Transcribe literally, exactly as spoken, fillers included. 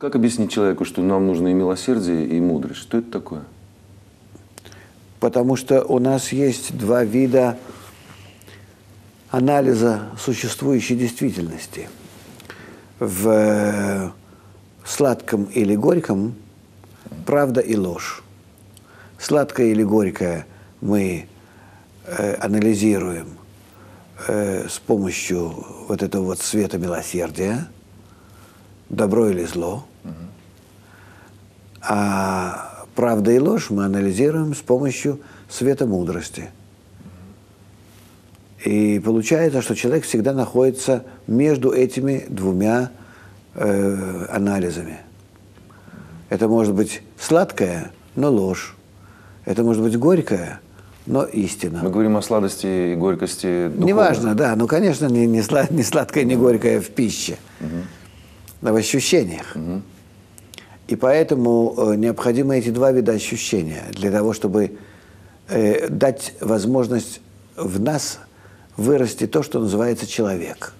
Как объяснить человеку, что нам нужно и милосердие, и мудрость? Что это такое? Потому что у нас есть два вида анализа существующей действительности. В сладком или горьком правда и ложь. Сладкое или горькое мы э, анализируем э, с помощью вот этого вот света милосердия, добро или зло. Угу. А правда и ложь мы анализируем с помощью света мудрости. И получается, что человек всегда находится между этими двумя э, анализами. Это может быть сладкое, но ложь. Это может быть горькое, но истина. Мы говорим о сладости и горькости духовной. Неважно, да. Ну, конечно, не, не, слад, не сладкое, не горькое в пище, угу. но в ощущениях. Угу. И поэтому э, необходимы эти два вида ощущения для того, чтобы э, дать возможность в нас вырасти то, что называется человек.